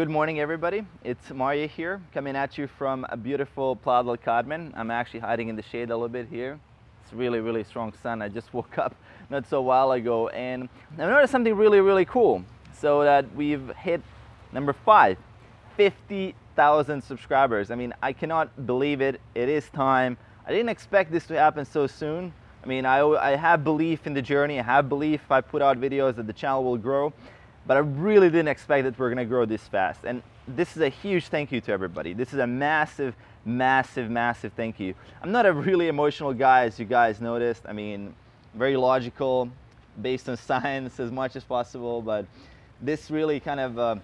Good morning, everybody. It's Mario here, coming at you from a beautiful Playa del Carmen. I'm actually hiding in the shade a little bit here. It's really, really strong sun. I just woke up not so while ago, and I noticed something really, really cool. So that we've hit number 5, 50,000 subscribers. I mean, I cannot believe it. It is time. I didn't expect this to happen so soon. I mean, I have belief in the journey. I have belief if I put out videos that the channel will grow. But I really didn't expect that we're going to grow this fast. And this is a huge thank you to everybody. This is a massive, massive, massive thank you. I'm not a really emotional guy, as you guys noticed. I mean, very logical, based on science as much as possible. But this really kind of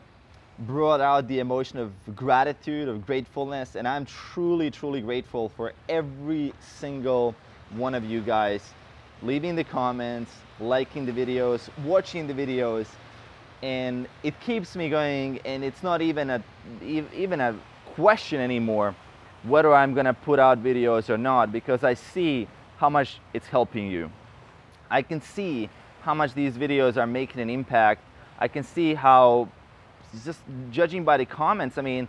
brought out the emotion of gratitude, of gratefulness. And I'm truly, truly grateful for every single one of you guys leaving the comments, liking the videos, watching the videos. And it keeps me going, and it's not even a question anymore whether I'm gonna put out videos or not, because I see how much it's helping you. I can see how much these videos are making an impact. I can see how, just judging by the comments, I mean,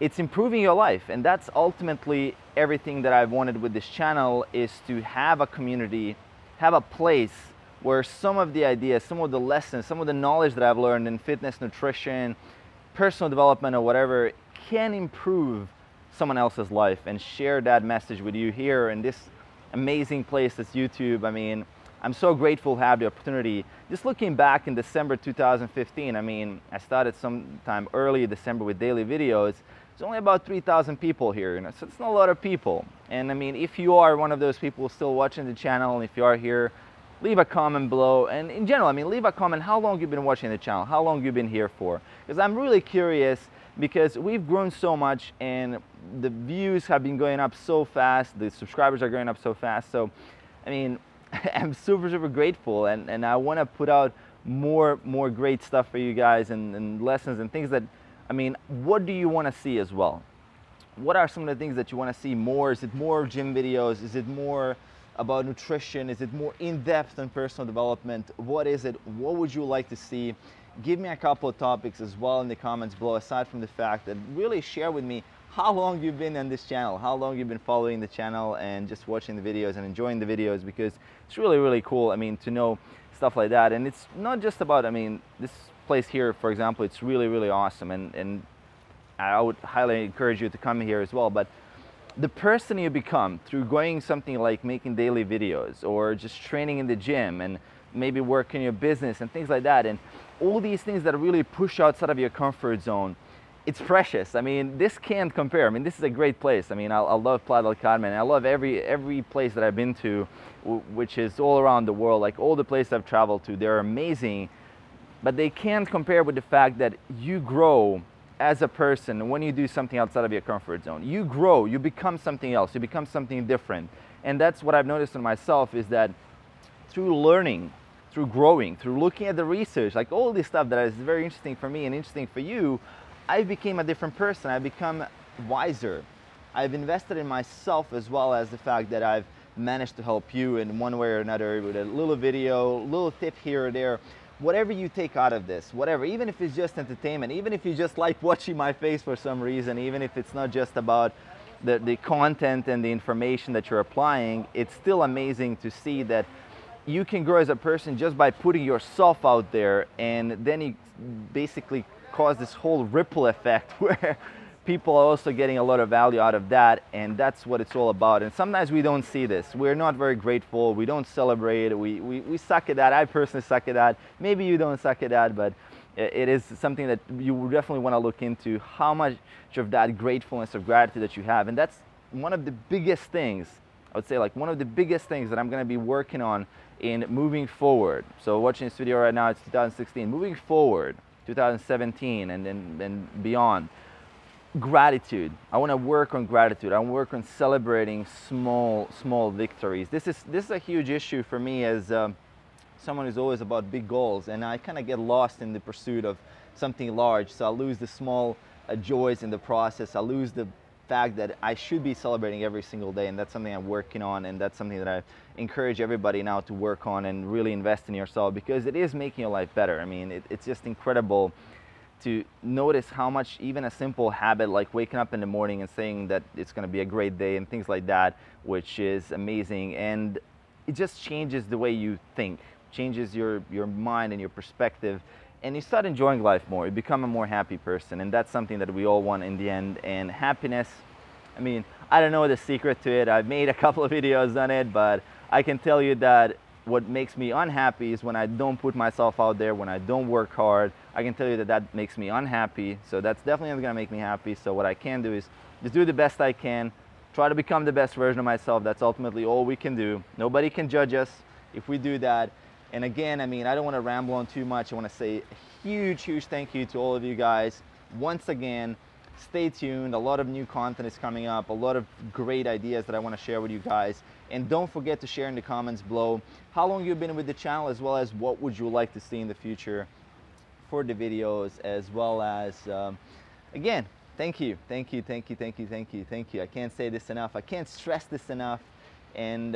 it's improving your life. And that's ultimately everything that I've wanted with this channel, is to have a community, have a place where some of the ideas, some of the lessons, some of the knowledge that I've learned in fitness, nutrition, personal development, or whatever, can improve someone else's life, and share that message with you here in this amazing place that's YouTube. I mean, I'm so grateful to have the opportunity. Just looking back in December 2015, I mean, I started sometime early December with daily videos. It's only about 3,000 people here, you know, so it's not a lot of people. And I mean, if you are one of those people still watching the channel, and if you are here, leave a comment below, and in general, I mean, leave a comment how long you've been watching the channel, how long you've been here for, because I'm really curious, because we've grown so much, and the views have been going up so fast, the subscribers are going up so fast. So, I mean, I'm super, super grateful, and I want to put out more great stuff for you guys, and lessons, and things that, I mean, what do you want to see as well? What are some of the things that you want to see more? Is it more gym videos? Is it more about nutrition? Is it more in-depth on personal development? What is it? What would you like to see? Give me a couple of topics as well in the comments below, aside from the fact that really share with me how long you've been on this channel, how long you've been following the channel and just watching the videos and enjoying the videos, because it's really, really cool, I mean, to know stuff like that. And it's not just about, I mean, this place here, for example, it's really, really awesome, and I would highly encourage you to come here as well. But the person you become through going something like making daily videos, or just training in the gym, and maybe working your business and things like that, and all these things that really push outside of your comfort zone, it's precious. I mean, this can't compare. I mean, this is a great place. I mean, I love Playa del Carmen. I love every place that I've been to, which is all around the world. Like, all the places I've traveled to, they're amazing, but they can't compare with the fact that you grow as a person when you do something outside of your comfort zone. You grow, you become something else, you become something different. And that's what I've noticed in myself, is that through learning, through growing, through looking at the research, like all this stuff that is very interesting for me and interesting for you, I became a different person. I've become wiser. I've invested in myself, as well as the fact that I've managed to help you in one way or another with a little video, little tip here or there. Whatever you take out of this, whatever, even if it's just entertainment, even if you just like watching my face for some reason, even if it's not just about the content and the information that you're applying, it's still amazing to see that you can grow as a person just by putting yourself out there. And then you basically cause this whole ripple effect where people are also getting a lot of value out of that, and that's what it's all about. And sometimes we don't see this. We're not very grateful. We don't celebrate. We suck at that. I personally suck at that. Maybe you don't suck at that, but it is something that you definitely want to look into, how much of that gratefulness, of gratitude that you have. And that's one of the biggest things, I would say, like one of the biggest things that I'm going to be working on in moving forward. So watching this video right now, it's 2016. Moving forward, 2017 and beyond. Gratitude. I want to work on gratitude. I want to work on celebrating small victories. This is a huge issue for me, as someone who's always about big goals, and I kind of get lost in the pursuit of something large. So I lose the small joys in the process. I lose the fact that I should be celebrating every single day, and that's something I'm working on, and that's something that I encourage everybody now to work on and really invest in yourself, because it is making your life better. I mean, it's just incredible to notice how much even a simple habit like waking up in the morning and saying that it's going to be a great day and things like that, which is amazing. And it just changes the way you think, changes your mind and your perspective, and you start enjoying life more. You become a more happy person, and that's something that we all want in the end. And happiness, I mean, I don't know the secret to it. I've made a couple of videos on it, but I can tell you that what makes me unhappy is when I don't put myself out there, when I don't work hard. I can tell you that that makes me unhappy. So that's definitely not gonna make me happy. So what I can do is just do the best I can, try to become the best version of myself. That's ultimately all we can do. Nobody can judge us if we do that. And again, I mean, I don't wanna ramble on too much. I wanna say a huge, huge thank you to all of you guys. Once again, stay tuned. A lot of new content is coming up, a lot of great ideas that I want to share with you guys. And don't forget to share in the comments below how long you've been with the channel, as well as what would you like to see in the future for the videos, as well as again, thank you. I can't say this enough, I can't stress this enough. And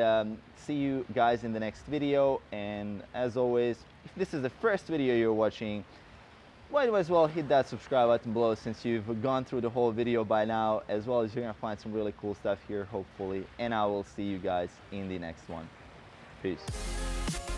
see you guys in the next video. And as always, if this is the first video you're watching, might as well hit that subscribe button below, since you've gone through the whole video by now, as well as you're gonna find some really cool stuff here hopefully. And I will see you guys in the next one. Peace.